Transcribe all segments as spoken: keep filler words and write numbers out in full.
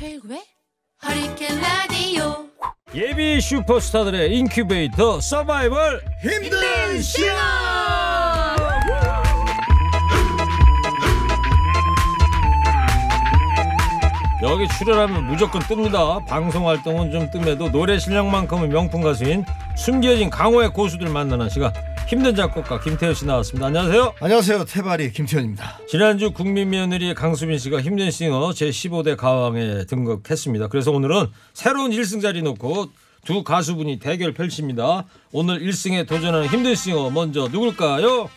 최일구의 허리케인 라디오. 예비 슈퍼스타들의 인큐베이터 서바이벌 힘든 싱어. 여기 출연하면 무조건 뜹니다. 방송활동은 좀 뜸해도 노래 실력만큼은 명품 가수인 숨겨진 강호의 고수들 만나는 시간. 힘든 작곡가 김태현 씨 나왔습니다. 안녕하세요. 안녕하세요. 태바리 김태현입니다. 지난주 국민 며느리 강수빈 씨가 힘든 싱어 제십오 대 가왕에 등극했습니다. 그래서 오늘은 새로운 일 승 자리 놓고 두 가수분이 대결 펼칩니다. 오늘 일 승에 도전하는 힘든 싱어 먼저 누굴까요?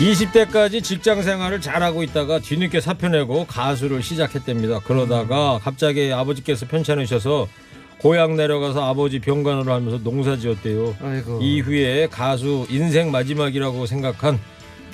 이십 대까지 직장생활을 잘하고 있다가 뒤늦게 사표내고 가수를 시작했답니다. 그러다가 갑자기 아버지께서 편찮으셔서 고향 내려가서 아버지 병간호를 하면서 농사지었대요. 아이고. 이후에 가수 인생 마지막이라고 생각한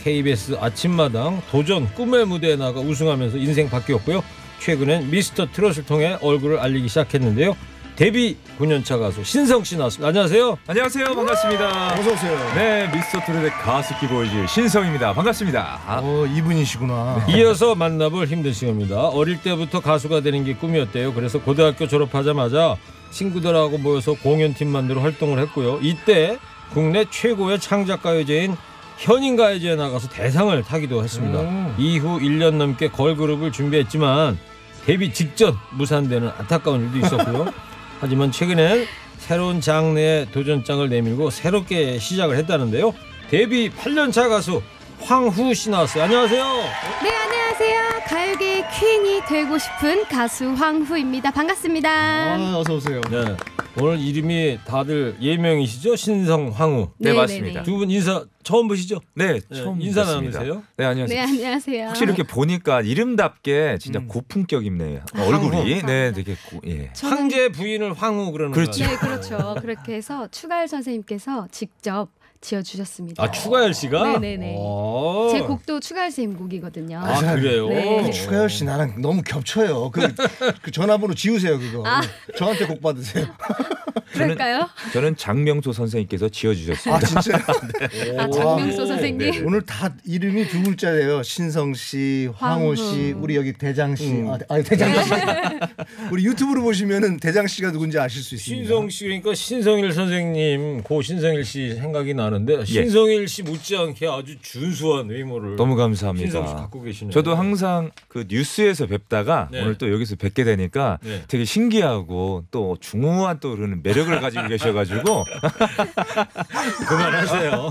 케이비에스 아침마당 도전 꿈의 무대에 나가 우승하면서 인생 바뀌었고요. 최근엔 미스터 트롯을 통해 얼굴을 알리기 시작했는데요. 데뷔 구 년차 가수 신성 씨 나왔습니다. 안녕하세요. 안녕하세요. 반갑습니다. 어서 오세요. 네, 미스터 트롯의 가스키 보이즈 신성입니다. 반갑습니다. 아. 어, 이분이시구나. 이어서 만나볼 힘든 싱어입니다. 어릴 때부터 가수가 되는 게 꿈이었대요. 그래서 고등학교 졸업하자마자 친구들하고 모여서 공연팀 만들어 활동을 했고요. 이때 국내 최고의 창작 가요제인 현인 가요제에 나가서 대상을 타기도 했습니다. 음. 이후 일 년 넘게 걸그룹을 준비했지만 데뷔 직전 무산되는 안타까운 일도 있었고요. 하지만 최근엔 새로운 장르의 도전장을 내밀고 새롭게 시작을 했다는데요. 데뷔 팔 년차 가수 황후 씨 나왔어요. 안녕하세요. 네, 안녕하세요. 가요계의 퀸이 되고 싶은 가수 황후입니다. 반갑습니다. 아, 어서 오세요. 네, 오늘 이름이 다들 예명이시죠? 신성, 황후. 네, 네 맞습니다. 두 분 인사 처음 보시죠? 네, 네 처음 인사 나누세요. 네, 안녕하세요. 네, 안녕하세요. 확실히 이렇게 보니까 이름답게 진짜 음. 고품격이네요. 아, 얼굴이. 아, 네, 되게 고, 예. 저는... 황제 부인을 황후 그러는 거죠. 그렇죠. 네, 그렇죠. 그렇게 해서 추가열 선생님께서 직접 지어주셨습니다. 아, 추가열 씨가? 네네네. 제 곡도 추가열 씨 곡이거든요. 아, 아 그래요? 네. 그 추가열 씨 나랑 너무 겹쳐요. 그, 그 전화번호 지우세요 그거. 아. 저한테 곡 받으세요. 그럴까요? 저는, 저는 장명소 선생님께서 지어주셨습니다. 아 진짜요? 네. 아, 장명소 선생님. 네. 오늘 다 이름이 두 글자예요. 신성 씨, 황호 씨, 우리 여기 대장 씨. 음. 아 대장 씨. 우리 유튜브로 보시면은 대장 씨가 누군지 아실 수 있습니다. 신성 씨 그러니까 신성일 선생님, 고 신성일 씨 생각이 나는데 신성일 씨 못지않게 아주 준수한 외모를. 너무 감사합니다. 신성 씨 갖고 계시네요. 저도 항상 그 뉴스에서 뵙다가 네. 오늘 또 여기서 뵙게 되니까 네. 되게 신기하고 또 중후한 또 그런 매력. 을 가지고 계셔가지고 그만하세요.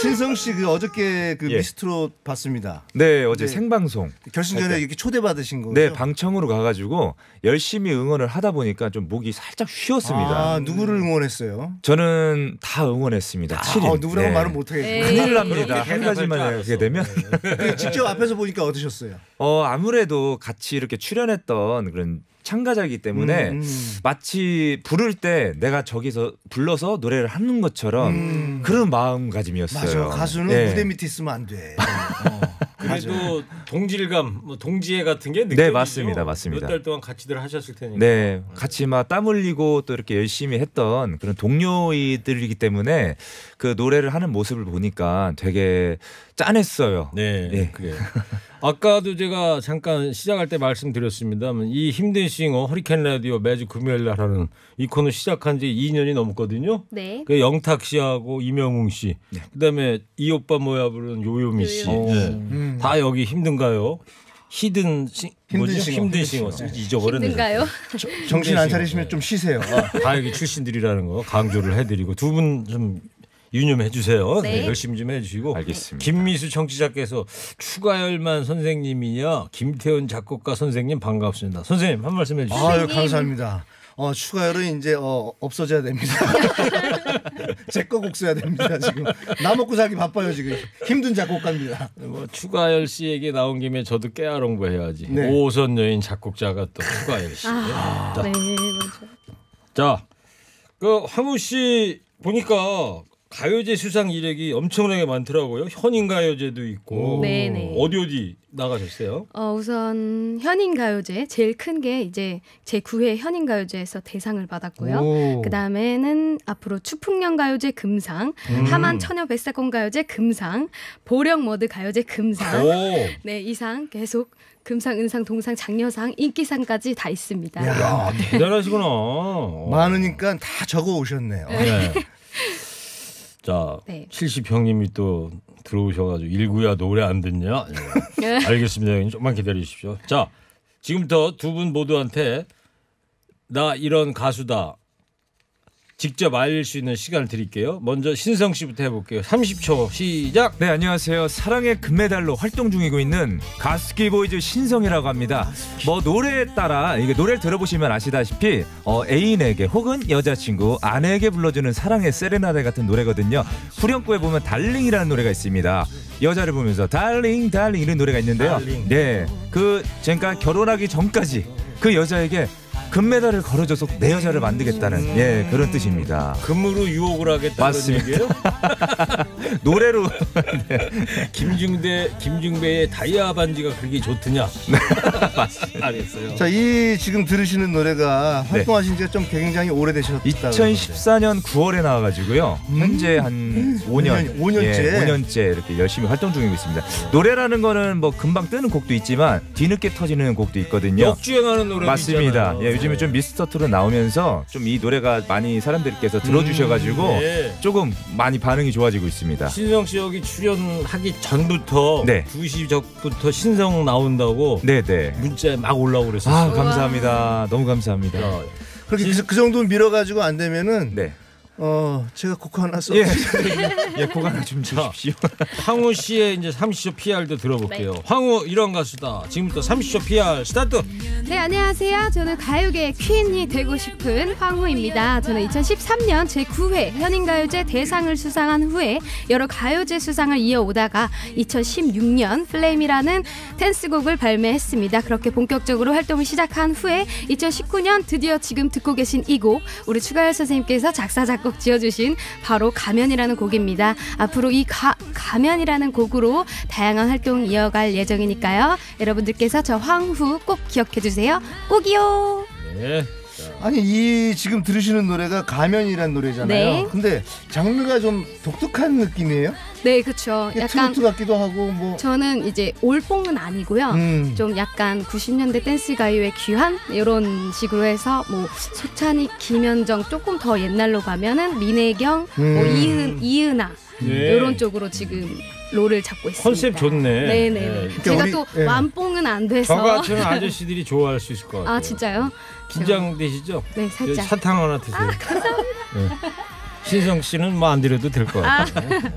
신성 씨 그 어저께 그 예. 미스트롯 봤습니다. 네 어제 네. 생방송 결승전에 이렇게 초대 받으신 거죠? 네 방청으로 가가지고 열심히 응원을 하다 보니까 좀 목이 살짝 쉬었습니다. 아, 누구를 응원했어요? 저는 다 응원했습니다. 아, 어, 누구라고 네. 말은 못하겠어요. 큰일 납니다. 한 가지만 하게 되면 네. 직접 앞에서 보니까 어떠셨어요? 어 아무래도 같이 이렇게 출연했던 그런. 참가자이기 때문에 음. 마치 부를 때 내가 저기서 불러서 노래를 하는 것처럼 음. 그런 마음가짐이었어요. 맞아. 가수는 네. 무대 밑에 있으면 안 돼. 어. 그래도 동질감, 뭐 동지애 같은 게 느껴지죠. 네, 맞습니다, 맞습니다. 몇 달 동안 같이들 하셨을 테니까. 네, 같이 막 땀 흘리고 또 이렇게 열심히 했던 그런 동료이들이기 때문에 그 노래를 하는 모습을 보니까 되게 짠했어요. 네, 네. 그래요. 아까도 제가 잠깐 시작할 때 말씀드렸습니다만 이 힘든 싱어 허리케인 라디오 매주 금요일 날 하는 이 코너 시작한 지 이 년이 넘었거든요. 네. 그 영탁 씨하고 임영웅 씨, 네. 그다음에 이 오빠 뭐야 부른 요요미 씨, 요요미 씨. 네. 음. 다 여기 힘든가요? 히든 싱, 힘든 싱어. 힘든 싱어. 잊어버렸네요. 힘든가요? 정신 안 차리시면 좀 쉬세요. 아, 다 여기 출신들이라는 거 강조를 해드리고 두 분 좀. 유념해 주세요. 네. 네, 열심히 좀 해주시고. 알겠습니다. 김미수 청취자께서 추가열만 선생님이냐 김태현 작곡가 선생님 반갑습니다. 선생님 한 말씀 해주세요. 아유 감사합니다. 어, 추가열은 이제 어, 없어져야 됩니다. 제 거 곡 써야 됩니다. 지금 나 먹고 살기 바빠요. 지금 힘든 작곡가입니다. 뭐, 추가열 씨에게 나온 김에 저도 깨알홍보 해야지. 네. 오선 여인 작곡자가 또 추가열 씨. 아, 자. 네, 맞아요. 자, 그 황후 씨 보니까 가요제 수상 이력이 엄청나게 많더라고요. 현인 가요제도 있고 네네. 어디 어디 나가셨어요? 어, 우선 현인 가요제 제일 큰 게 이제 제구 회 현인 가요제에서 대상을 받았고요. 그 다음에는 앞으로 추풍령 가요제 금상, 음. 하만 처녀 뱃사공 가요제 금상, 보령 머드 가요제 금상, 네 이상 계속 금상, 은상, 동상, 장려상, 인기상까지 다 있습니다. 이야, 대단하시구나. 많으니까 다 적어 오셨네요. 네. 자, 네. 칠십 형님이 또 들어오셔가지고 일구야 노래 안 듣냐? 네. 알겠습니다. 형님 조금만 기다리십시오. 자, 지금부터 두 분 모두한테 나 이런 가수다 직접 알릴 수 있는 시간을 드릴게요. 먼저 신성 씨부터 해볼게요. 삼십 초 시작. 네, 안녕하세요. 사랑의 금메달로 활동 중이고 있는 가스키 보이즈 신성이라고 합니다. 뭐 노래에 따라 이게 노래를 들어보시면 아시다시피 어, 애인에게 혹은 여자친구, 아내에게 불러주는 사랑의 세레나데 같은 노래거든요. 후렴구에 보면 달링이라는 노래가 있습니다. 여자를 보면서 달링 달링 이런 노래가 있는데요. 네, 그 그러니까 결혼하기 전까지 그 여자에게 금메달을 걸어줘서 내 여자를 만들겠다는 예 그런 뜻입니다. 금으로 유혹을 하겠다는 맞습니다. 얘기예요? 노래로 네. 김중대 김중배의 다이아 반지가 그렇게 좋더냐? 맞습니다. 알겠어요. 자, 이 지금 들으시는 노래가 활동하신 지가 네. 좀 굉장히 오래되셨다고. 이천십사 년 구월에 나와가지고요. 음? 현재 한 오 년, 오 년째, 예, 오 년째 이렇게 열심히 활동 중이고 있습니다. 노래라는 거는 뭐 금방 뜨는 곡도 있지만 뒤늦게 터지는 곡도 있거든요. 역주행하는 노래 맞습니다. 예, 요즘에 좀 미스터 트롯 나오면서 좀 이 노래가 많이 사람들께서 들어주셔가지고 음, 네. 조금 많이 반응이 좋아지고 있습니다. 신성 씨 여기 출연하기 전부터 네. 두 시 전부터 신성 나온다고 네네. 문자에 막 올라오고 그랬어요. 아, 감사합니다. 우와. 너무 감사합니다. 야. 그렇게 진... 그 정도 밀어가지고 안 되면은 네. 어 제가 곡 하나 써. 예, 예, 곡 하나 좀 주십시오. 황후 씨의 이제 삼십 초 피알도 들어볼게요. 네. 황후 이런 가수다. 지금부터 삼십 초 피알 스타트. 네, 안녕하세요. 저는 가요계의 퀸이 되고 싶은 황후입니다. 저는 이천십삼 년 제구 회 현인 가요제 대상을 수상한 후에 여러 가요제 수상을 이어오다가 이천십육 년 플레임이라는 댄스곡을 발매했습니다. 그렇게 본격적으로 활동을 시작한 후에 이천십구 년 드디어 지금 듣고 계신 이 곡 우리 추가열 선생님께서 작사 작곡 꼭 지어주신 바로 가면이라는 곡입니다. 앞으로 이 가, 가면이라는 곡으로 다양한 활동 이어갈 예정이니까요. 여러분들께서 저 황후 꼭 기억해주세요. 꼭이요. 네. 아니 이 지금 들으시는 노래가 가면이라는 노래잖아요. 네. 근데 장르가 좀 독특한 느낌이에요? 네, 그렇죠. 약간 트로트 같기도 하고 뭐. 저는 이제 올뽕은 아니고요. 음. 좀 약간 구십 년대 댄스 가요의 귀환 이런 식으로 해서 뭐 소찬휘, 김현정 조금 더 옛날로 가면은 민혜경, 음. 뭐 이은, 이은아 네. 이런 쪽으로 지금. 롤을 잡고 있습니다. 컨셉 좋네. 네네. 네. 그러니까 제가 우리, 또 네. 완뽕은 안 돼서. 저 같은 아저씨들이 좋아할 수 있을 것 같아요. 아 진짜요? 긴장되시죠? 네, 살짝. 사탕 하나 드세요. 아, 감사합니다. 네. 신성 씨는 뭐 안 드려도 될 것 같아요. 아. 네.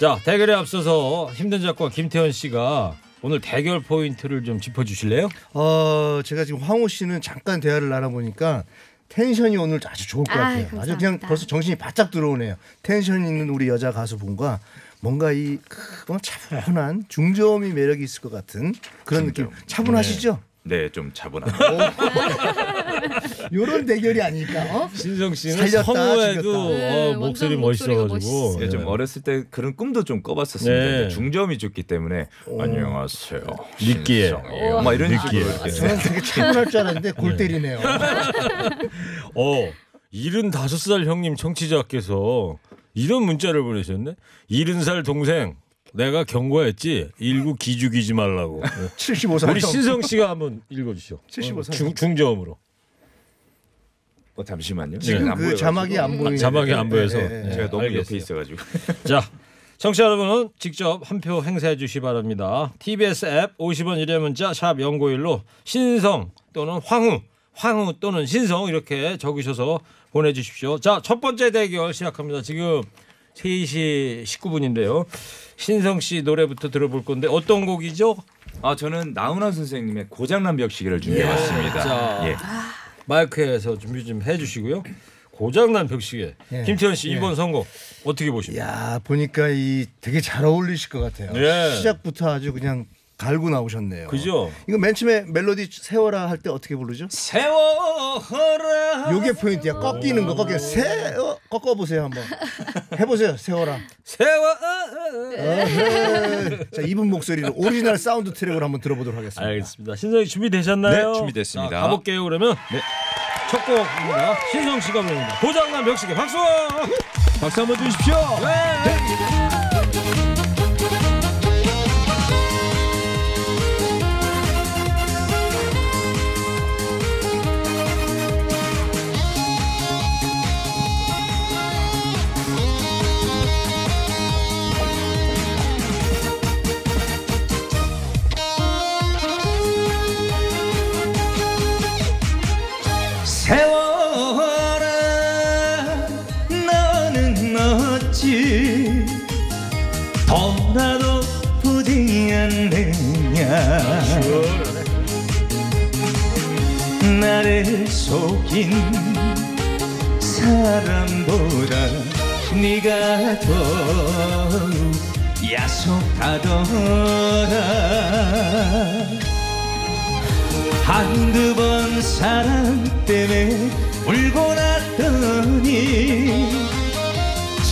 자, 대결에 앞서서 힘든 작곡가 김태현 씨가 오늘 대결 포인트를 좀 짚어주실래요? 어, 제가 지금 황호 씨는 잠깐 대화를 나눠보니까 텐션이 오늘 아주 좋을 것 아, 같아요. 감사합니다. 아주 그냥 벌써 정신이 바짝 들어오네요. 텐션 있는 우리 여자 가수분과 뭔가 이 차분한 중저음이 매력이 있을 것 같은 그런 느낌. 차분하시죠? 네, 네, 좀 차분합니다. 이런 대결이 아닐까? 어? 신성 씨는 성우에도 네, 어, 목소리 멋있어가지고 네, 좀 어렸을 때 그런 꿈도 좀 꿔봤었습니다. 네. 중저음이 좋기 때문에 오. 안녕하세요. 느끼해. 막 이런 느끼해. 아, 저는 되게 차분할 줄 알았는데 골 때리네요. 어, 일흔다섯 살 형님 청취자께서 이런 문자를 보내셨네. 일흔 살 동생 내가 경고했지. 일구 기죽이지 말라고. 칠십오 살 우리 신성 씨가 한번 읽어주시오. 칠십오 살 중, 중저음으로. 어, 잠시만요. 지금 네. 안 그 자막이 안 보여요. 아, 자막이 안 보여서 네, 네, 네. 제가 너무 알겠어요. 옆에 있어가지고. 자, 청취자 여러분은 직접 한 표 행사해 주시 바랍니다. 티비에스 앱 오십 원 유료 문자 샵 공구일로 신성 또는 황후, 황후 또는 신성 이렇게 적으셔서 보내주십시오. 자, 첫 번째 대결 시작합니다. 지금 세 시 십구 분인데요. 신성 씨 노래부터 들어볼 건데 어떤 곡이죠? 아, 저는 나훈아 선생님의 고장난 벽시계를 준비해봤습니다. 예. 자, 예. 마이크에서 준비 좀 해주시고요. 고장난 벽시계. 예. 김태현 씨 이번 예. 선곡 어떻게 보십니까? 야, 보니까 이 되게 잘 어울리실 것 같아요. 예. 시작부터 아주 그냥 갈고 나오셨네요. 그죠? 이거 맨 처음에 멜로디 세워라 할 때 어떻게 부르죠? 세워라. 요게 포인트야. 꺾이는 거. 꺾여. 세워. 꺾어보세요 한번. 해보세요. 세워라. 세워. 자, 이분 목소리를 오리지널 사운드 트랙으로 한번 들어보도록 하겠습니다. 알겠습니다. 신성이 준비되셨나요? 네, 준비됐습니다. 자, 가볼게요 그러면. 네. 첫 곡입니다. 신성 씨가 부릅니다. 고장난 벽시계. 박수. 박수 한번 주십시오. 네. 네. 나도 부디 않느냐 나를 속인 사람보다 네가 더 야속하더라. 한두 번 사랑 때문에 울고 났더니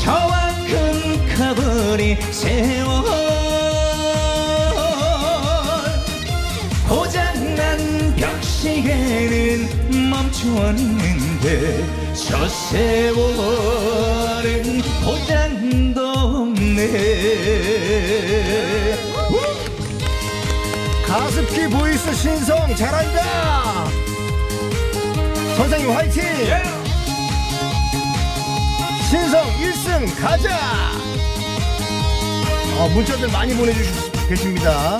저만큼 가버린 세월. 고장난 벽시계는 멈추었는데 저 세월은 보장도 없네. 가스키 보이즈 신성 잘한다. 선생님 화이팅. yeah. 신성 일 승 가자. 어, 문자들 많이 보내주시고 계십니다.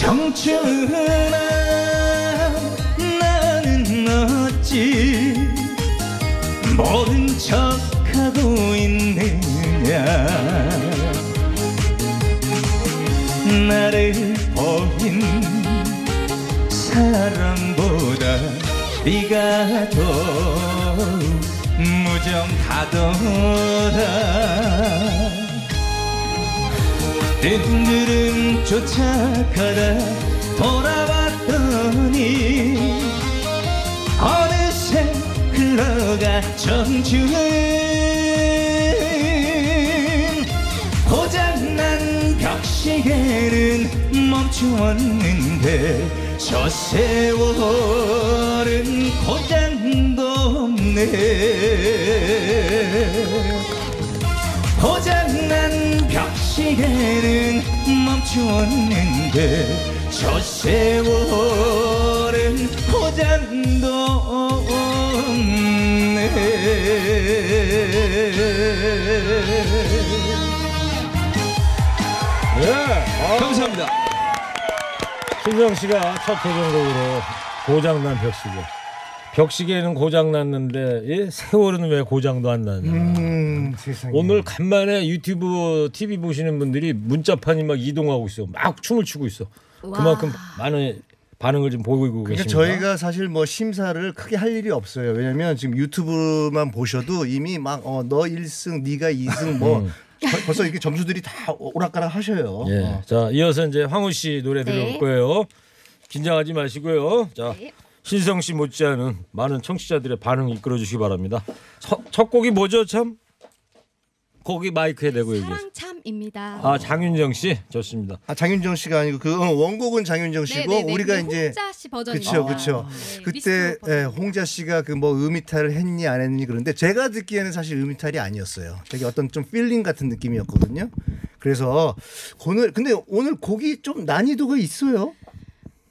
청춘아 나는 어찌 모른 척하고 있느냐 나를 버린 사람보다 네가 더 무정하더라. 뜬구름 쫓아가다 돌아왔더니 어느새 흘러가 청춘은. 고장난 벽시계는 멈추었는데 저 세월은 고장도 없네. 고장난 벽시계는 멈추었는데 저 세월은 고장도 없네. 예, 감사합니다. 신성 씨가 첫 도전곡으로 고장난 벽시계. 벽시계는 고장났는데 예? 세월은 왜 고장도 안 나냐. 음, 오늘 간만에 유튜브 티비 보시는 분들이 문자판이 막 이동하고 있어. 막 춤을 추고 있어. 와. 그만큼 많은 반응을 좀 보이고 그러니까 계십니다. 저희가 사실 뭐 심사를 크게 할 일이 없어요. 왜냐면 지금 유튜브만 보셔도 이미 막 어, 너 일 승 네가 이 승 뭐 벌써 이렇게 점수들이 다 오락가락 하셔요. 예. 어. 자, 이어서 이제 황후 씨 노래 들을 네. 거예요. 긴장하지 마시고요. 자, 네. 신성 씨 못지않은 많은 청취자들의 반응 이끌어 주시기 바랍니다. 서, 첫 곡이 뭐죠, 참? 거기 마이크에 대고 얘기해. 사랑 참입니다. 아, 장윤정 씨 좋습니다. 아, 장윤정 씨가 아니고 그 원곡은 장윤정 씨고 네네네. 우리가 이제 홍자 씨 버전입니다. 그렇죠, 그렇죠. 네, 그때 예, 홍자 씨가 그 뭐 음이탈을 했니 안 했니 그런데 제가 듣기에는 사실 음이탈이 아니었어요. 되게 어떤 좀 필링 같은 느낌이었거든요. 그래서 오늘 근데 오늘 곡이 좀 난이도가 있어요.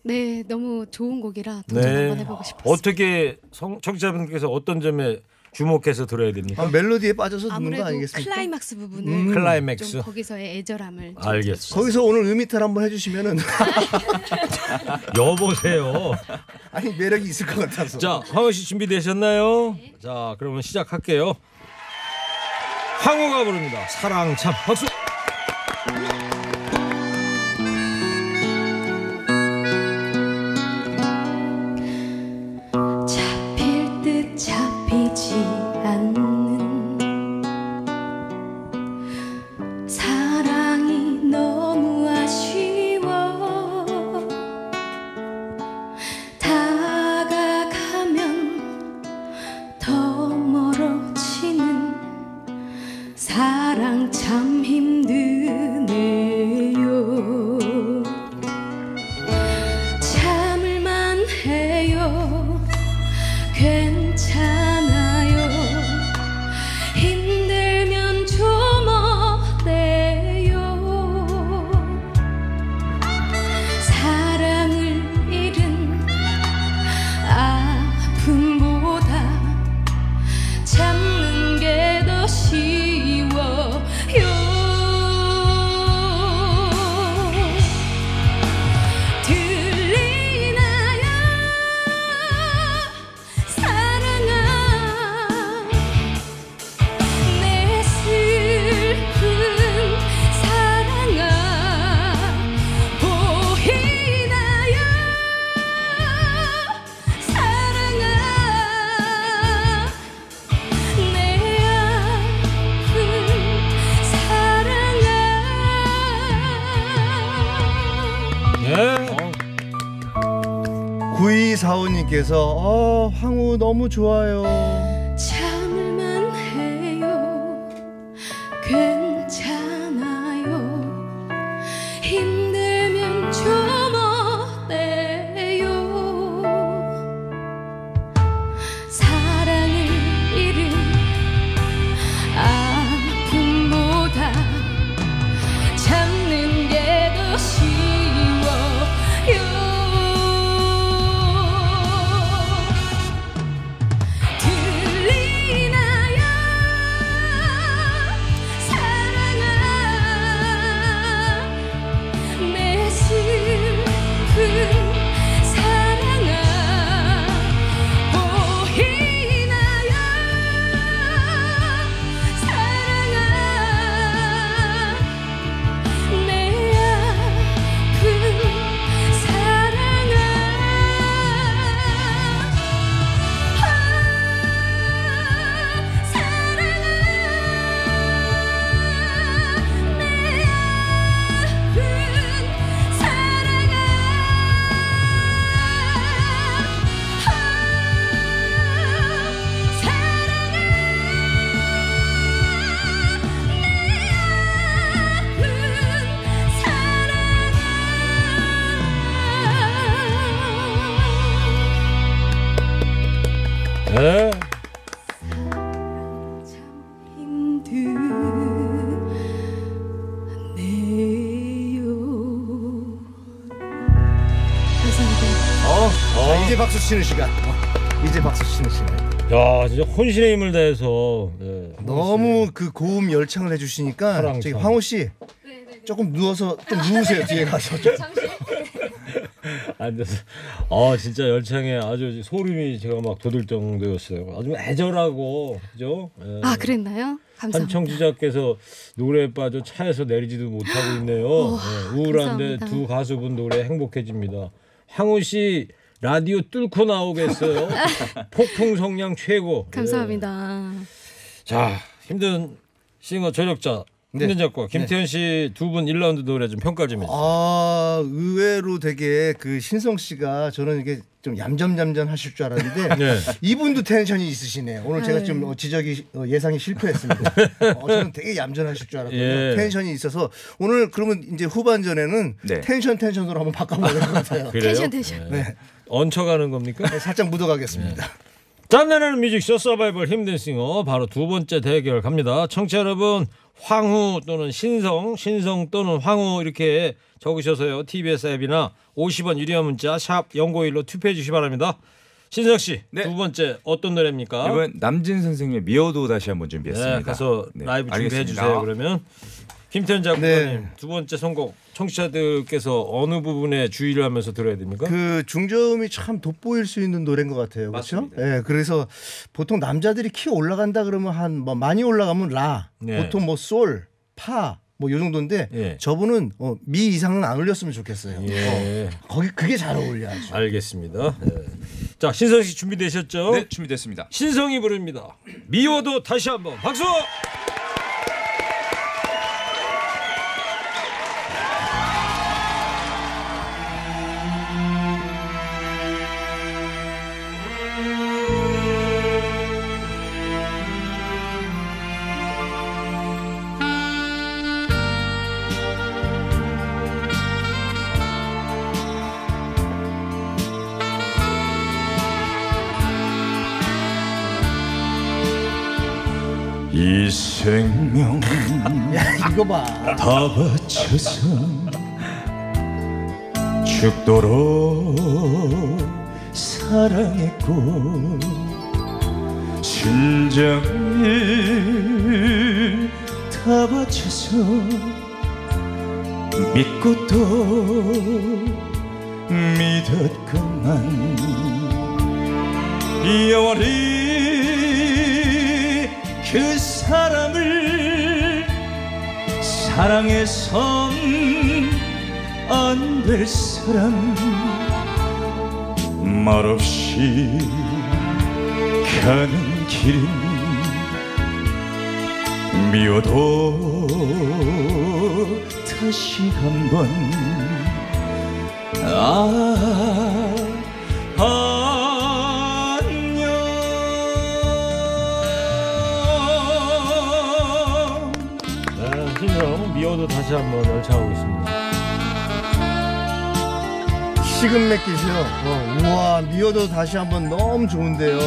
네, 너무 좋은 곡이라 도전 네. 한번 해보고 싶었어요. 어떻게 성, 청취자분께서 어떤 점에 주목해서 들어야 됩니다. 아, 멜로디에 빠져서 듣는 거 아니겠습니까? 클라이막스 부분을 음, 클라이맥스. 좀 거기서의 애절함을. 알겠습니다. 거기서 오늘 음이탈 한번 해주시면은 여보세요. 아니 매력이 있을 것 같아서. 자, 황후 씨 준비되셨나요? 네. 자, 그러면 시작할게요. 황후가 부릅니다. 사랑 참. 박수. 잡힐 듯 잡히지 않는 구이사오님께서 어, 황후 너무 좋아요. 참을만 해요. 괜찮아요. 힘들면 좀 어때요. 사랑을 잃은 아픔보다 참는 게 더 쉬워요. 박수치는 시간. 어, 이제 박수치는 시간. 야, 진짜 혼신의 힘을 다해서 네, 너무 그 고음 열창을 해주시니까 사랑창. 저기 황후 씨 조금 누워서 좀 누우세요. 뒤에 가서 좀. 앉아서. 아, 진짜 열창에 아주 소름이 제가 막 돋을 정도였어요. 아주 애절하고 그죠? 네. 아, 그랬나요? 감사합니다. 한 청취자께서 노래에 빠져 차에서 내리지도 못하고 있네요. 오, 네. 우울한데 감사합니다. 두 가수분 노래 행복해집니다. 황후 씨. 라디오 뚫고 나오겠어요. 폭풍 성량 최고. 감사합니다. 네. 자, 힘든 싱어 전역자 네. 힘든 작곡 김태현 씨 두 분 네. 일 라운드 노래 좀 평가 좀 해주세요. 아, 의외로 되게 그 신성 씨가 저는 이게 좀 얌전얌전 하실 줄 알았는데 네. 이분도 텐션이 있으시네요. 오늘 제가 좀 지적이 예상이 실패했습니다. 어, 저는 되게 얌전하실 줄 알았거든요. 예. 텐션이 있어서 오늘 그러면 이제 후반전에는 네. 텐션 텐션으로 한번 바꿔보는 것 같아요. 텐션 텐션. 네. 네. 얹혀가는 겁니까? 네, 살짝 묻어가겠습니다. 네. 짠내는 뮤직쇼 서바이벌 힘든 싱어 바로 두 번째 대결 갑니다. 청취자 여러분 황후 또는 신성, 신성 또는 황후 이렇게 적으셔서요. 티비에스 앱이나 오십 원 유료 문자 샵 영구일로 투표해 주시기 바랍니다. 신성 씨, 네. 두 번째 어떤 노래입니까? 이번 남진 선생님의 미워도 다시 한번 준비했습니다. 네, 가서 네, 라이브 준비해 알겠습니다. 주세요. 그러면 김태현 작곡가님 네. 두 번째 선곡 청취자들께서 어느 부분에 주의를 하면서 들어야 됩니까? 그 중저음이 참 돋보일 수 있는 노래인 것 같아요. 그렇죠? 예. 네, 그래서 보통 남자들이 키 올라간다 그러면 한 뭐 많이 올라가면 라, 네. 보통 뭐 솔, 파 뭐 요 정도인데 예. 저분은 어, 미 이상은 안 올렸으면 좋겠어요. 예. 어, 거기 그게 잘 어울려 아주. 알겠습니다. 네. 자, 신성 씨 준비되셨죠? 네, 준비됐습니다. 신성이 부릅니다. 미워도 다시 한번 박수. 이 생명 야, 이거 봐. 다 바쳐서 죽도록 사랑했고 심장을 다 바쳐서 믿고 또 믿었건만 영원히 그 사람을 사랑해선 안 될 사람 말없이 가는 길이 미워도 다시 한번 아, 아, 안녕. 네, 신성 미워도 다시 한번 열창하고 있습니다. 식은 맥기시요. 어, 우와, 미워도 다시 한번 너무 좋은데요.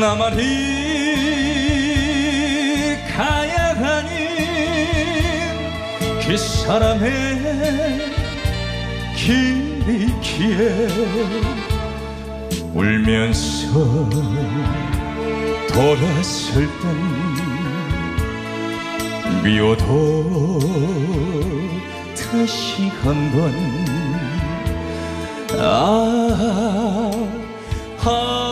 나만이 가야 하는 그 사람의 길이기에 울면서 돌아설 땐 미워도 다시 한번 아, 아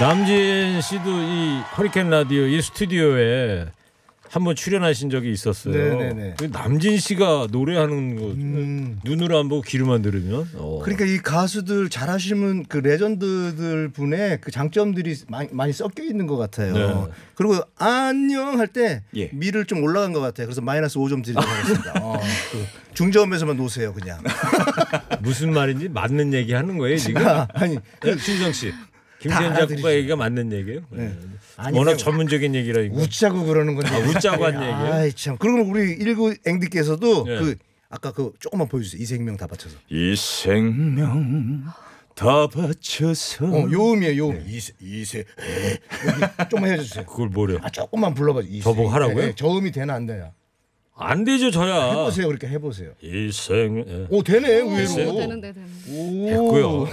남진 씨도 이 허리케인 라디오 이 스튜디오에 한번 출연하신 적이 있었어요. 네네네. 남진 씨가 노래하는 거 음. 눈으로 안 보고 귀로만 들으면. 어. 그러니까 이 가수들 잘하시는 그 레전드들 분의 그 장점들이 많이, 많이 섞여 있는 것 같아요. 네. 그리고 안녕 할 때 예. 미를 좀 올라간 것 같아요. 그래서 마이너스 오 점 드리도록 하겠습니다. 어, 그 중저음에서만 노세요 그냥. 무슨 말인지 맞는 얘기 하는 거예요 지금? 아, 아니 그, 신성 씨. 김태현 작가 얘기가 맞는 얘기예요? 네. 아니, 워낙 전문적인 얘기라 이거. 웃자고 그러는 건데. 아, 웃자고 한 얘기예요? 아이 참. 그러면 우리 일구 앵디께서도 네. 그 아까 그 조금만 보여주세요. 이 생명 다 바쳐서. 이 생명 다 바쳐서. 어, 요음이에요. 요음. 네. 이 세. 조금만 해주세요. 그걸 뭐래요? 아 조금만 불러봐. 저보고 하라고요? 네. 저음이 되나 안 되나? 안 되죠 저야. 해보세요. 그렇게 해보세요. 이 생. 네. 오 되네 의외로. 되는데 되네. 오. 됐고요.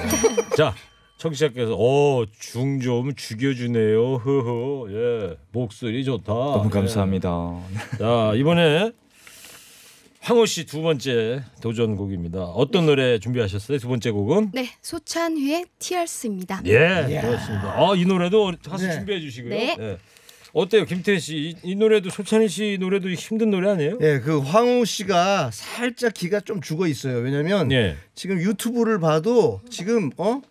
자. 청취자께서 어 중 좀 죽여주네요. 흐흐. 예 목소리 좋다. 너무 감사합니다. 예. 자 이번에 황후 씨 두 번째 도전곡입니다. 어떤 노래 준비하셨어요? 두 번째 곡은? 네 소찬휘의 Tears입니다. 예 그렇습니다. 아 이 노래도 가수 네. 준비해 주시고요. 네. 예. 어때요 김태현 씨? 이, 이 노래도 소찬휘 씨 노래도 힘든 노래 아니에요? 예, 그 황후 씨가 살짝 기가 좀 죽어 있어요. 왜냐면 예. 지금 유튜브를 봐도 지금 어?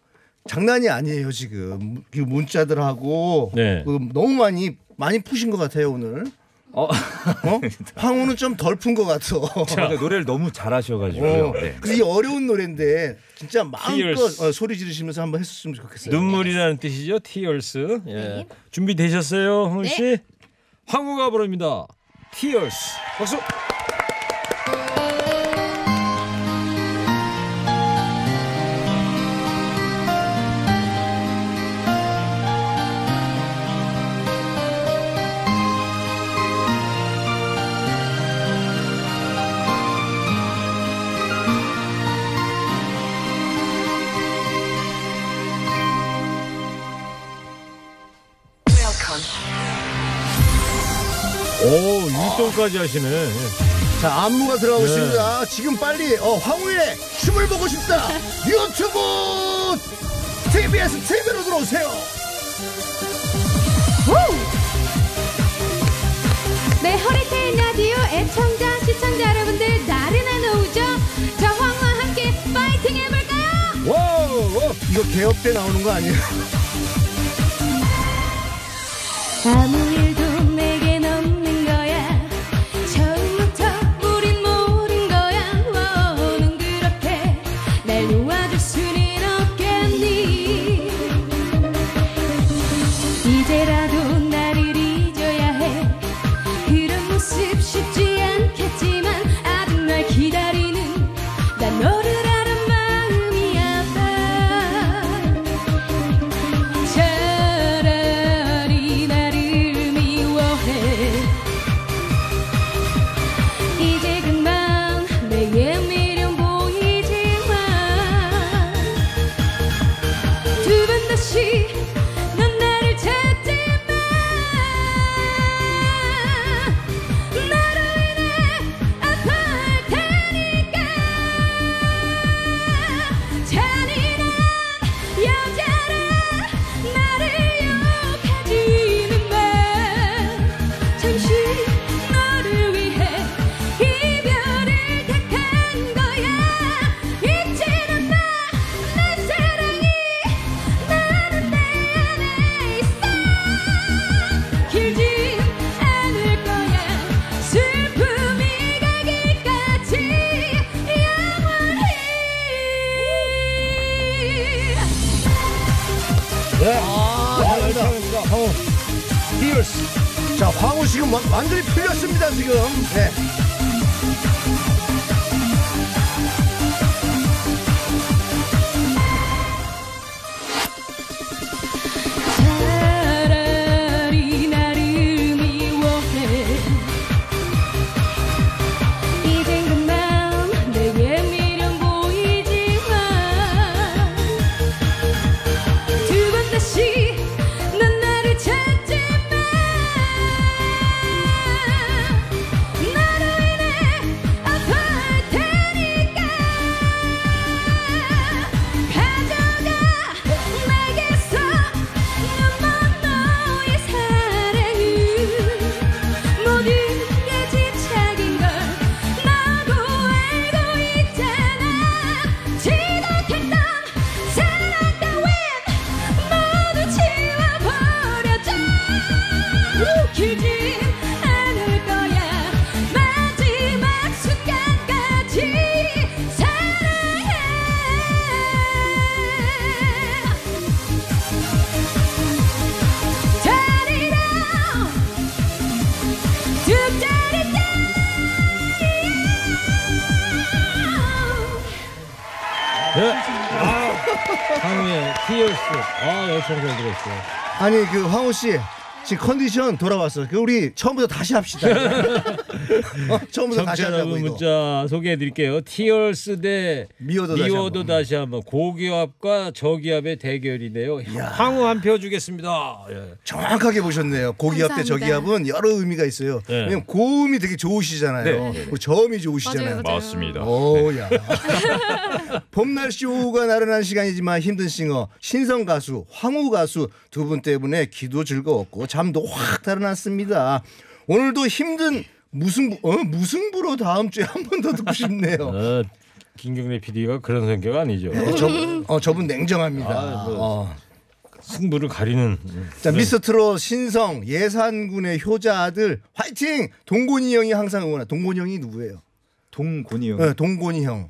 장난이 아니에요 지금 문자들하고 네. 그 너무 많이 많이 푸신 것 같아요 오늘. 어? 어? 황후는 좀 덜 푼 것 같아. 제가 노래를 너무 잘하셔가지고. 어. 네. 이 어려운 노래인데 진짜 마음껏 어, 소리 지르시면서 한번 했었으면 좋겠어요. 눈물이라는 뜻이죠. Tears. 예. 네. 준비 되셨어요, 황후 씨? 네. 황후가 부릅니다. Tears. 박수. 오, 율동까지 하시네. 예. 자, 안무가 들어가고 예. 있습니다. 지금 빨리 어, 황후의 춤을 보고 싶다. 유튜브 케이비에스 티비로 들어오세요. 네, 허리케인 라디오 애청자, 시청자 여러분들 나른한 오후죠? 저 황후와 함께 파이팅 해볼까요? 와우, 이거 개업 때 나오는 거 아니에요? 아무 일도 내겐 없는 거야 처음부터 우린 모른 거야. 자, 황후 지금 완전히 풀렸습니다, 지금. 네. 차라리 나를 미워해. 이젠 그만 내게 미련 보이지만. 두 번 다시 넌 나를 찾 황후의 티얼스. 아, 열심히 잘 들었어. 아니, 그 황후 씨 지금 컨디션 돌아왔어. 그 우리 처음부터 다시 합시다. 어, 처음부터 다시 하자고. 이거. 문자 소개해드릴게요. 티얼스 대 미워도, 미워도 다시 한번. 고기압과 저기압의 대결이네요. 이야. 황후 한 표 주겠습니다. 예. 정확하게 보셨네요. 고기압 감사합니다. 대 저기압은 여러 의미가 있어요. 예. 왜냐면 고음이 되게 좋으시잖아요. 네. 우리 저음이 좋으시잖아요. 맞아요, 맞아요. 맞습니다. 오야. 네. 봄날 쇼가 나른한 시간이지만 힘든 싱어 신성 가수 황후 가수 두 분 때문에 기도 즐거웠고 잠도 확 달아났습니다. 오늘도 힘든 무승부, 어? 무승부로 다음 주에 한 번 더 듣고 싶네요. 어, 김경래 피디가 그런 성격 아니죠. 네, 저, 어, 저분 냉정합니다. 아, 뭐, 어. 승부를 가리는. 자, 네. 미스터 트롯 신성 예산군의 효자 아들 화이팅! 동곤이 형이 항상 응원하. 동곤이 형이 누구예요? 동곤이 형. 네, 동곤이 형.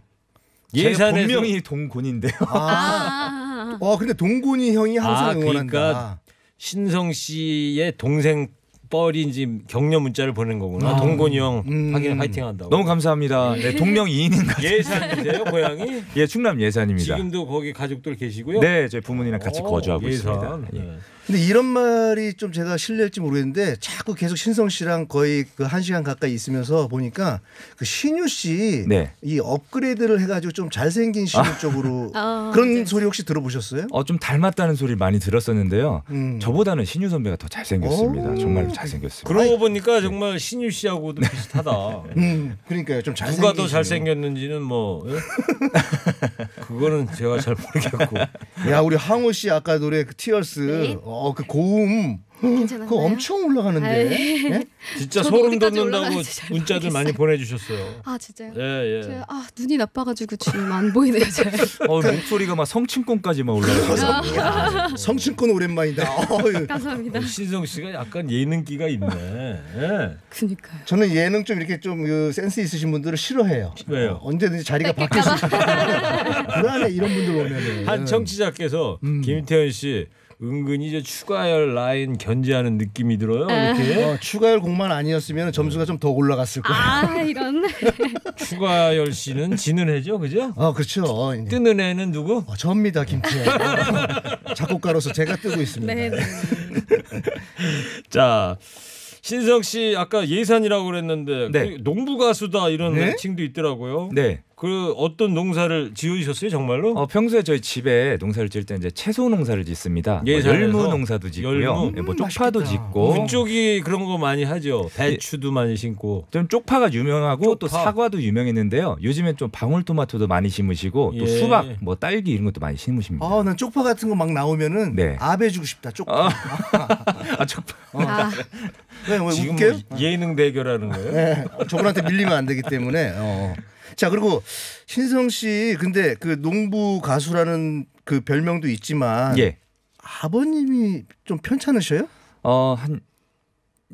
예산의 본명이 동곤인데요. 아, 어, 근데 동곤이 형이 항상 아, 응원한다. 그러니까 신성 씨의 동생. 뻘인지 격려 문자를 보낸 거구나. 아, 동곤이 형 음. 확인 파이팅한다고. 너무 감사합니다. 네, 동명 이인인가. 예산이세요, 고향이? 예, 충남 예산입니다. 지금도 거기 가족들 계시고요. 네, 저희 부모님이랑 같이 오, 거주하고 예산. 있습니다. 네. 예. 근데 이런 말이 좀 제가 실례일지 모르겠는데 자꾸 계속 신성 씨랑 거의 그 한 시간 가까이 있으면서 보니까 그 신유 씨 이 네. 업그레이드를 해가지고 좀 잘생긴 신유 아. 쪽으로 어, 그런 맞아요. 소리 혹시 들어보셨어요? 어, 좀 닮았다는 소리를 많이 들었었는데요. 음. 저보다는 신유 선배가 더 잘생겼습니다. 정말 잘생겼습니다. 그러고 아니, 보니까 정말 네. 신유 씨하고도 비슷하다. 음, 그러니까요. 좀 잘생긴 누가 더 잘생겼는지는 뭐 그거는 제가 잘 모르겠고. 야, 우리 황후 씨 아까 노래 그 티얼스 네? 어, 그 고음 괜찮았나요? 그거 엄청 올라가는데 네? 진짜 소름 돋는다고 문자들 많이 보내주셨어요. 아 진짜요? 예, 예. 제가, 아 눈이 나빠가지고 지금 안 보이네요. 어, 목소리가 막 성층권까지 막 올라가서 성층권 오랜만이다. 어휴. 감사합니다. 신성 씨가 약간 예능기가 있네. 예. 그니까요. 저는 예능 좀 이렇게 좀 그 센스 있으신 분들을 싫어해요. 왜요? 어, 언제든지 자리가 바뀔 수 있어요. 불안해 이런 분들 오면은. 한 청취자께서 음. 김태현 씨 은근히 이제 추가열 라인 견제하는 느낌이 들어요. 이렇게 어, 추가열 곡만 아니었으면 점수가 좀 더 올라갔을 거예요. 아 이런. 추가열 씨는 지는 해죠, 그죠? 아 어, 그렇죠. 뜨는 해는 누구? 어, 저입니다, 김태현. 작곡가로서 제가 뜨고 있습니다. 네. 자. 신성 씨 아까 예산이라고 그랬는데 네. 농부 가수다 이런 칭도 네? 있더라고요. 네. 그 어떤 농사를 지으셨어요 정말로? 어, 평소에 저희 집에 농사를 지을 때 이제 채소 농사를 짓습니다. 예, 뭐 열무 농사도 짓고요. 열무? 음, 뭐 쪽파도 맛있겠다. 짓고. 그쪽이 그런 거 많이 하죠. 배추도 예, 많이 심고. 좀 쪽파가 유명하고 쪽파. 또 사과도 유명했는데요. 요즘엔 좀 방울토마토도 많이 심으시고 예. 또 수박, 뭐 딸기 이런 것도 많이 심으십니다. 아, 난 쪽파 같은 거 막 나오면은 네. 아베 주고 싶다. 쪽파. 아, 쪽파. 어. 아. 왜, 왜 지금 웃겨요? 예능 대결하는 거예요? 네. 저분한테 밀리면 안 되기 때문에. 어. 자, 그리고 신성 씨 근데 그 농부 가수라는 그 별명도 있지만 예. 아버님이 좀 편찮으셔요? 어, 한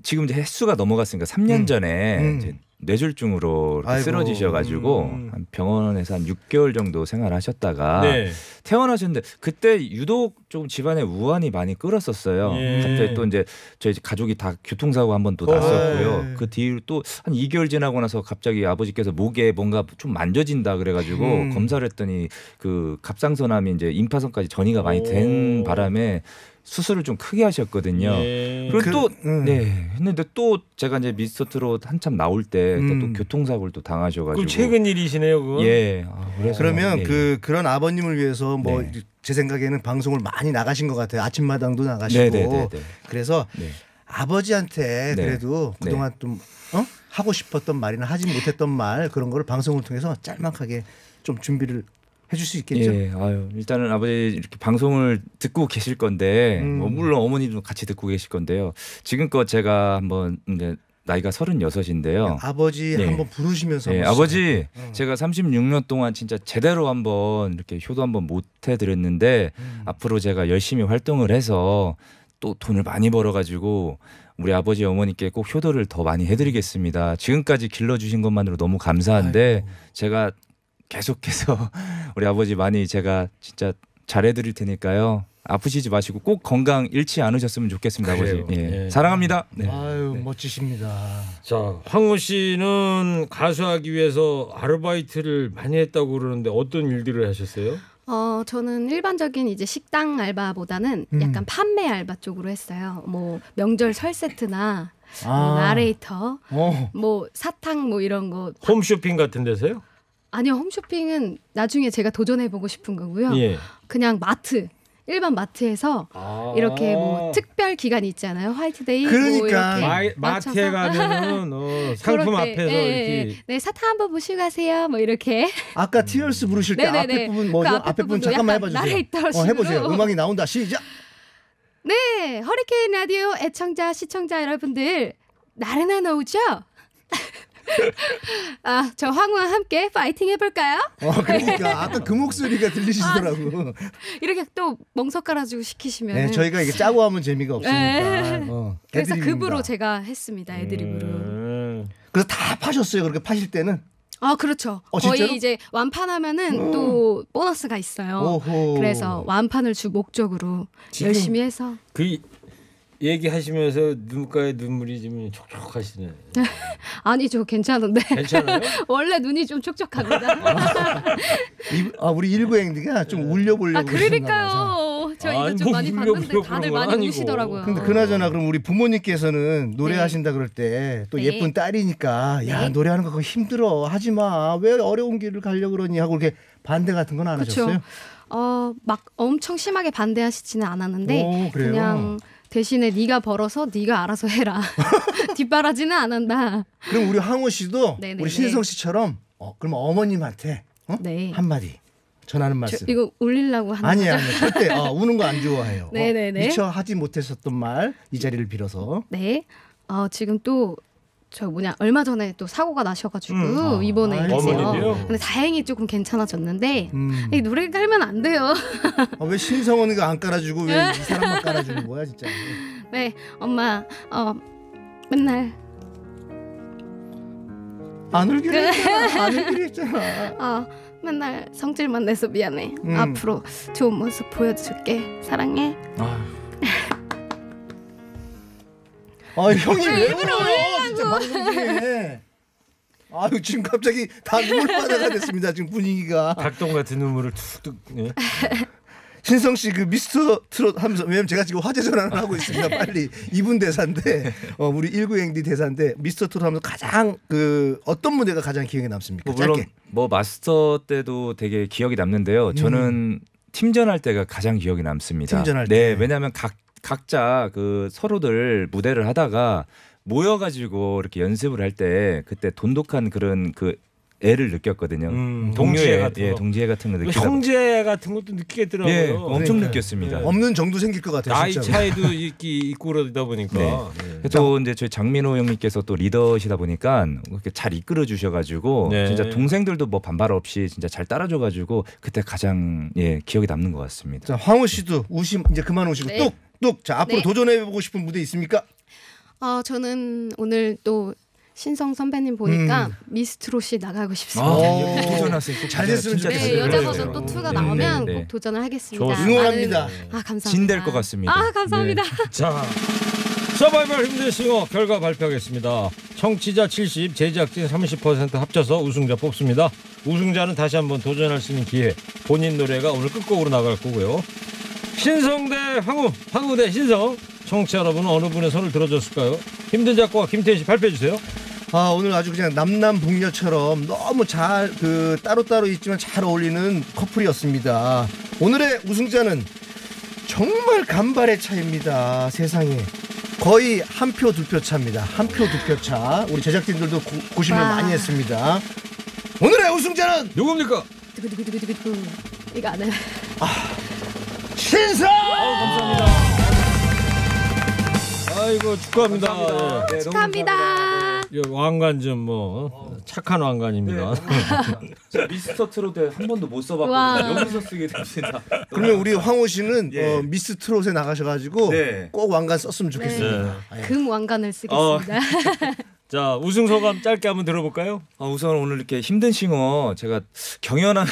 지금 이제 횟수가 넘어갔으니까 삼 년 음. 전에 음. 이제 뇌졸중으로 쓰러지셔가지고 음. 한 병원에서 한 육 개월 정도 생활하셨다가 네. 퇴원하셨는데 그때 유독 좀 집안에 우환이 많이 끌었었어요. 예. 갑자기 또 이제 저희 가족이 다 교통사고 한 번 또 났었고요. 예. 그 뒤로 또 한 이 개월 지나고 나서 갑자기 아버지께서 목에 뭔가 좀 만져진다 그래가지고 음. 검사를 했더니 그 갑상선암이 이제 임파선까지 전이가 많이 된 오. 바람에 수술을 좀 크게 하셨거든요. 예. 그리고 그, 또 음. 네, 했는데 또 제가 이제 미스터 트롯 한참 나올 때 또 음. 교통사고를 또 당하셔가지고. 그 최근 일이시네요, 그거. 예. 아, 그래서 그러면 예. 그 그런 아버님을 위해서 뭐 제 네. 생각에는 방송을 많이 나가신 것 같아요. 아침마당도 나가시고. 네네네네. 그래서 네. 아버지한테 그래도 네. 그동안 네. 좀 어? 하고 싶었던 말이나 하지 못했던 말 그런 거를 방송을 통해서 짤막하게 좀 준비를. 해줄 수 있겠죠. 예, 아유, 일단은 아버지 이렇게 방송을 듣고 계실 건데 음. 뭐 물론 어머니도 같이 듣고 계실 건데요. 지금껏 제가 한번 이제 나이가 서른여섯인데요. 아버지 네. 한번 부르시면서 네, 한번 아버지 어. 제가 삼십육 년 동안 진짜 제대로 한번 이렇게 효도 한번 못 해드렸는데 음. 앞으로 제가 열심히 활동을 해서 또 돈을 많이 벌어가지고 우리 아버지 어머니께 꼭 효도를 더 많이 해드리겠습니다. 지금까지 길러주신 것만으로 너무 감사한데 아이고. 제가 계속해서 우리 아버지 많이 제가 진짜 잘해드릴 테니까요. 아프시지 마시고 꼭 건강 잃지 않으셨으면 좋겠습니다. 그래요. 아버지. 예. 예. 사랑합니다. 네. 아유 네. 멋지십니다. 자, 황후 씨는 가수하기 위해서 아르바이트를 많이 했다고 그러는데 어떤 일들을 하셨어요? 어, 저는 일반적인 이제 식당 알바보다는 음. 약간 판매 알바 쪽으로 했어요. 뭐 명절 설 세트나 아. 나레이터, 어. 뭐 사탕 뭐 이런 거. 홈쇼핑 같은 데서요? 아니요. 홈쇼핑은 나중에 제가 도전해보고 싶은 거고요. 예. 그냥 마트. 일반 마트에서 아 이렇게 뭐 특별 기간이 있잖아요. 화이트데이. 그러니까 뭐 이렇게 마, 마트에 가면 어, 상품 앞에서 네, 이렇게. 네, 사탕 한번 보시고 가세요. 뭐 이렇게. 아까 티얼스 부르실 때 네네네. 앞에 부분 뭐죠? 그 앞에, 앞에 부분 잠깐만 해봐주세요. 어, 해보세요. 음악이 나온다. 시작. 네. 허리케인 라디오 애청자, 시청자 여러분들. 나른한 오후죠? 아, 저 황후와 함께 파이팅 해볼까요? 어, 그러니까 아까 그 목소리가 들리시더라고. 아, 이렇게 또 멍석 깔아주고 시키시면 네, 저희가 이게 짜고 하면 재미가 없으니까 어, 그래서 급으로 제가 했습니다. 애드립으로. 음. 그래서 다 파셨어요? 그렇게 파실 때는? 아, 그렇죠. 어, 거의 이제 완판하면은 어. 또 보너스가 있어요. 오호. 그래서 완판을 주 목적으로 열심히 해서 그... 얘기하시면서 눈가에 눈물이 좀 촉촉하시네. 아니죠, 괜찮은데. 괜찮아요? 원래 눈이 좀 촉촉합니다. 아, 우리 일구행디가 좀 울려보려고. 아, 그러니까요. 저 이거 좀 뭐 많이 봤는데 다들 많이 아니고. 우시더라고요. 근데 그나저나 그럼 우리 부모님께서는 노래하신다 네. 그럴 때 또 네. 예쁜 딸이니까 야 네. 노래하는 거 그거 힘들어 하지 마. 왜 어려운 길을 가려고 그러니 하고 이렇게 반대 같은 건 안 하셨어요? 어, 막 엄청 심하게 반대하시지는 않았는데 오, 그냥. 대신에 네가 벌어서 네가 알아서 해라. 뒷바라지는 안 한다. 그럼 우리 황후 씨도 네네네. 우리 신성 씨처럼 어, 그럼 어머님한테 어? 네. 한마디 전하는 말씀. 저, 이거 울리려고 하는 아니야, 거죠? 아니야. 절대 어, 우는 거 안 좋아해요. 네네네. 어, 미처 하지 못했었던 말 이 자리를 빌어서. 네. 어, 지금 또 저 뭐냐 얼마 전에 또 사고가 나셔가지고 음. 아, 이번에 아, 이제요. 근데 다행히 조금 괜찮아졌는데 음. 이 노래 깔면 안 돼요. 아, 왜 신성 언니가 안 깔아주고 왜 이 사람만 깔아주는 거야 진짜. 네 엄마 어 맨날 안 울기로 했잖아. 안 울기로 했잖아. 어 맨날 성질만 내서 미안해. 음. 앞으로 좋은 모습 보여줄게. 사랑해. 아 형이 왜 울어요? 진짜 방송에. 아유 지금 갑자기 다 눈물바다가 됐습니다. 지금 분위기가. 닭똥 같은 눈물을 툭툭. 네. 신성 씨 그 미스터 트롯 하면서, 왜냐면 제가 지금 화제 전환을 하고 있습니다. 빨리 이분 대사인데 어, 우리 일구행디 대사인데 미스터 트롯 하면서 가장 그 어떤 무대가 가장 기억에 남습니까? 뭐 물론 짧게. 뭐 마스터 때도 되게 기억이 남는데요. 저는 음. 팀전할 때가 가장 기억이 남습니다. 팀전할 때. 네, 왜냐하면 각 각자 그 서로들 무대를 하다가 모여가지고 이렇게 연습을 할 때 그때 돈독한 그런 그 애를 느꼈거든요. 음, 동료애 같은, 예, 동지애 같은 거 느끼고 형제 같은 것도 느끼게 들어요. 예, 엄청 네. 느꼈습니다. 네. 없는 정도 생길 것 같아요. 나이 진짜로. 차이도 있기 있고 그러다 보니까 네. 네. 또 이제 저희 장민호 형님께서 또 리더시다 보니까 이렇게 잘 이끌어 주셔가지고 네. 진짜 동생들도 뭐 반발 없이 진짜 잘 따라줘가지고 그때 가장 예 기억에 남는 것 같습니다. 자, 황후 씨도 우심 이제 그만 오시고 네. 똑똑 자 앞으로 네. 도전해보고 싶은 무대 있습니까? 아 어, 저는 오늘 또 신성 선배님 보니까 음. 미스트롯이 나가고 싶습니다. 도전하세요. 잘 됐으면 좋겠어요. 네, 여자 버전 또 이가 나오면 네, 네. 꼭 도전을 하겠습니다. 저 응원합니다. 많은, 아 감사합니다. 진될 것 같습니다. 아 감사합니다. 네. 자, 서바이벌 힘든싱어 결과 발표하겠습니다. 청취자 칠십, 제작진 삼십 퍼센트 합쳐서 우승자 뽑습니다. 우승자는 다시 한번 도전할 수 있는 기회. 본인 노래가 오늘 끝곡으로 나갈 거고요. 신성 대 황후, 황후 대 신성. 청취자 여러분은 어느 분의 손을 들어줬을까요? 힘든 작곡가 김태현 씨 발표해 주세요. 아 오늘 아주 그냥 남남북녀처럼 너무 잘 그 따로따로 있지만 잘 어울리는 커플이었습니다. 오늘의 우승자는 정말 간발의 차이입니다. 세상에 거의 한 표 두 표 차입니다. 한 표 두 표 차. 우리 제작진들도 고, 고심을 와. 많이 했습니다. 오늘의 우승자는 누굽니까? 두구두구두구두구 이거 안 해. 아 신성! 어, 감사합니다. 아이고 축하합니다. 감사합니다. 예. 네, 축하합니다. 예, 왕관 좀 뭐 어. 착한 왕관입니다. 네. 미스터 트롯에 한 번도 못 써봤거든요. 여기서 쓰게 됩니다. 그러면 우리 황호 씨는 예. 어, 미스 트롯에 나가셔가지고 네. 꼭 왕관 썼으면 좋겠습니다. 네. 네. 금 왕관을 쓰겠습니다. 어. 자 우승 소감 짧게 한번 들어볼까요? 아, 우선 오늘 이렇게 힘든 싱어 제가 경연하는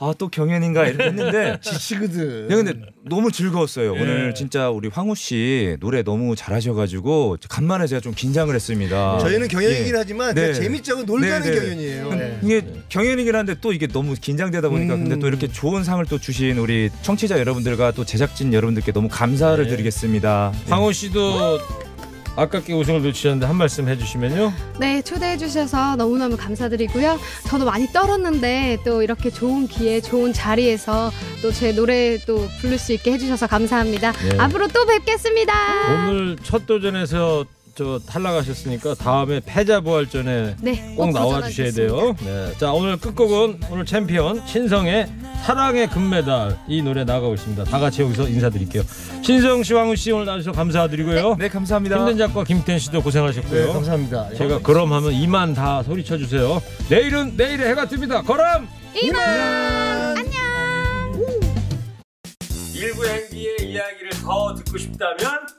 아 또 경연인가 이렇게 했는데 지치거든. 네, 근데 너무 즐거웠어요. 예. 오늘 진짜 우리 황후 씨 노래 너무 잘하셔가지고 간만에 제가 좀 긴장을 했습니다. 저희는 경연이긴 예. 하지만 네. 재밌자고 놀자는 네, 네. 경연이에요. 네. 이게 네. 경연이긴 한데 또 이게 너무 긴장되다 보니까 음. 근데 또 이렇게 좋은 상을 또 주신 우리 청취자 여러분들과 또 제작진 여러분들께 너무 감사를 네. 드리겠습니다. 네. 황후 씨도. 아깝게 우승을 놓치셨는데 한 말씀 해주시면요. 네, 초대해 주셔서 너무너무 감사드리고요. 저도 많이 떨었는데 또 이렇게 좋은 기회, 좋은 자리에서 또 제 노래 또 부를 수 있게 해주셔서 감사합니다. 네. 앞으로 또 뵙겠습니다. 오늘 첫 도전에서 저 탈락하셨으니까 다음에 패자부활전에 네, 꼭 나와주셔야 돼요. 네, 자 오늘 끝곡은 오늘 챔피언 신성의 사랑의 금메달 이 노래 나가고 있습니다. 다 같이 여기서 인사드릴게요. 신성 씨, 황후 씨 오늘 나와주셔서 감사드리고요. 네, 네 감사합니다. 힘든 작곡가 김태현 씨도 고생하셨고요. 네, 감사합니다. 제가 그럼 하면 이만 다 소리쳐 주세요. 내일은 내일의 해가 뜹니다. 그럼 이만, 이만. 안녕. 일구의 행기의 이야기를 더 듣고 싶다면